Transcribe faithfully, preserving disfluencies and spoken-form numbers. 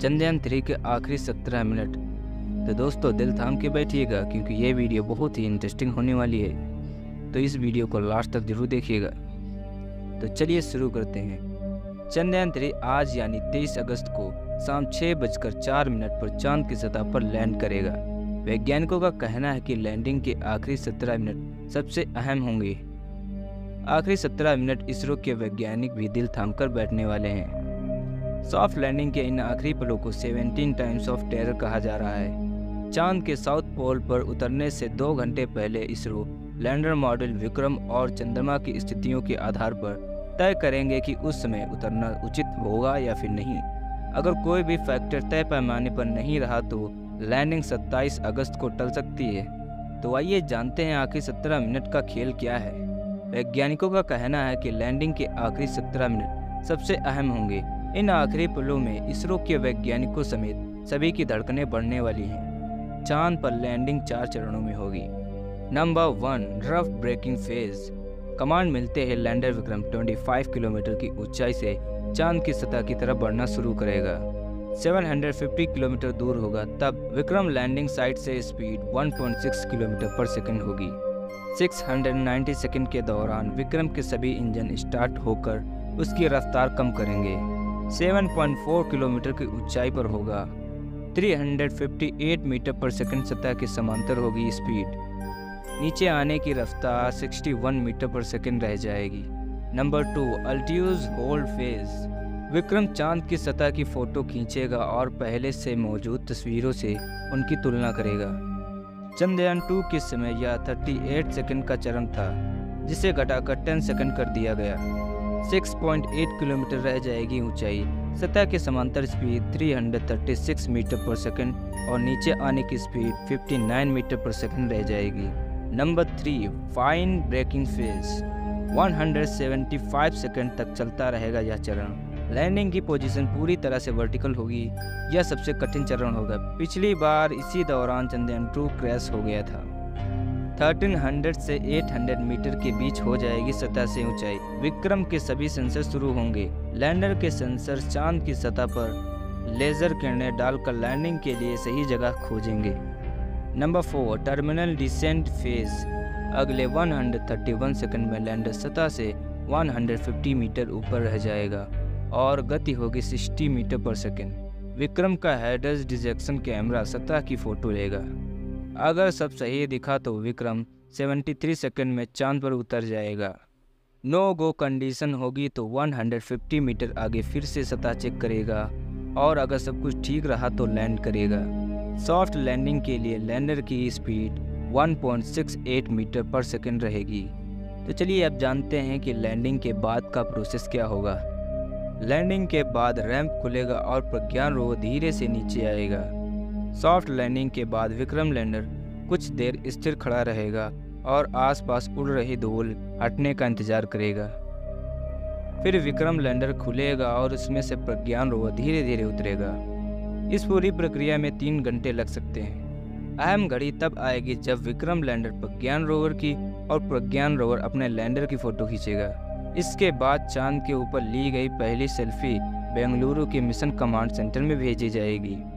Chandrayaan three के आखिरी सत्रह मिनट। तो दोस्तों दिल थाम के बैठिएगा क्योंकि ये वीडियो बहुत ही इंटरेस्टिंग होने वाली है, तो इस वीडियो को लास्ट तक जरूर देखिएगा। तो चलिए शुरू करते हैं। चंद्रयान थ्री आज यानी तेईस अगस्त को शाम छः बजकर चार मिनट पर चांद की सतह पर लैंड करेगा। वैज्ञानिकों का कहना है कि लैंडिंग के आखिरी सत्रह मिनट सबसे अहम होंगे। आखिरी सत्रह मिनट इसरो के वैज्ञानिक भी दिल थाम कर बैठने वाले हैं। सॉफ्ट लैंडिंग के इन आखिरी पलों को सत्रह टाइम्स ऑफ टेरर कहा जा रहा है। चांद के साउथ पोल पर उतरने से दो घंटे पहले इसरो लैंडर मॉडल विक्रम और चंद्रमा की स्थितियों के आधार पर तय करेंगे कि उस समय उतरना उचित होगा या फिर नहीं। अगर कोई भी फैक्टर तय पैमाने पर नहीं रहा तो लैंडिंग सत्ताईस अगस्त को टल सकती है। तो आइए जानते हैं आखिरी सत्रह मिनट का खेल क्या है। वैज्ञानिकों का कहना है कि लैंडिंग के आखिरी सत्रह मिनट सबसे अहम होंगे। इन आखिरी पलों में इसरो के वैज्ञानिकों समेत सभी की धड़कनें बढ़ने वाली हैं। चांद पर लैंडिंग चार चरणों में होगी। Number one, rough braking phase. Command मिलते ही लैंडर विक्रम पच्चीस किलोमीटर की ऊंचाई से चांद की सतह की तरफ बढ़ना शुरू करेगा। सात सौ पचास किलोमीटर दूर होगा तब विक्रम लैंडिंग साइट से स्पीड एक दशमलव छह किलोमीटर पर सेकंड होगी। छह सौ नब्बे सेकंड के दौरान विक्रम के सभी इंजन स्टार्ट होकर उसकी रफ्तार कम करेंगे। सात दशमलव चार किलोमीटर की ऊंचाई पर होगा। तीन सौ अट्ठावन मीटर पर सेकंड सतह के समांतर होगी स्पीड। नीचे आने की रफ्तार इकसठ मीटर पर सेकंड रह जाएगी। Number two, altitude hold phase. Vikram चांद की सतह की फोटो खींचेगा और पहले से मौजूद तस्वीरों से उनकी तुलना करेगा। चंद्रयान टू के समय यह अड़तीस सेकंड का चरम था जिसे घटाकर दस सेकंड कर दिया गया। छह दशमलव आठ किलोमीटर रह जाएगी ऊंचाई। सतह के समांतर स्पीड तीन सौ छत्तीस मीटर पर सेकंड और नीचे आने की स्पीड उनसठ मीटर पर सेकंड रह जाएगी। Number three, fine braking phase. एक सौ पचहत्तर सेकंड तक चलता रहेगा यह चरण। लैंडिंग की पोजीशन पूरी तरह से वर्टिकल होगी। यह सबसे कठिन चरण होगा। पिछली बार इसी दौरान चंद्रयान टू क्रैश हो गया था। तेरह सौ से आठ सौ मीटर के बीच हो जाएगी सतह से ऊंचाई। विक्रम के सभी सेंसर शुरू होंगे। लैंडर के सेंसर चांद की सतह पर लेजर किरणें डालकर लैंडिंग के लिए सही जगह खोजेंगे। Number four, terminal descent phase. अगले एक सौ इकतीस सेकंड में लैंडर सतह से एक सौ पचास मीटर ऊपर रह जाएगा और गति होगी साठ मीटर पर सेकंड। विक्रम का हेडर्स डिजेक्शन कैमरा सतह की फोटो लेगा। अगर सब सही दिखा तो विक्रम तिहत्तर सेकंड में चांद पर उतर जाएगा। नो गो कंडीशन होगी तो एक सौ पचास मीटर आगे फिर से सतह चेक करेगा और अगर सब कुछ ठीक रहा तो लैंड करेगा। सॉफ्ट लैंडिंग के लिए लैंडर की स्पीड एक दशमलव छह आठ मीटर पर सेकंड रहेगी। तो चलिए अब जानते हैं कि लैंडिंग के बाद का प्रोसेस क्या होगा। लैंडिंग के बाद रैंप खुलेगा और प्रज्ञान रोवर धीरे से नीचे आएगा। सॉफ्ट लैंडिंग के बाद विक्रम लैंडर कुछ देर स्थिर खड़ा रहेगा और आसपास उड़ रही धूल हटने का इंतजार करेगा। फिर विक्रम लैंडर खुलेगा और उसमें से प्रज्ञान रोवर धीरे धीरे उतरेगा। इस पूरी प्रक्रिया में तीन घंटे लग सकते हैं। अहम घड़ी तब आएगी जब विक्रम लैंडर प्रज्ञान रोवर की और प्रज्ञान रोवर अपने लैंडर की फोटो खींचेगा। इसके बाद चांद के ऊपर ली गई पहली सेल्फी बेंगलुरु के मिशन कमांड सेंटर में भेजी जाएगी।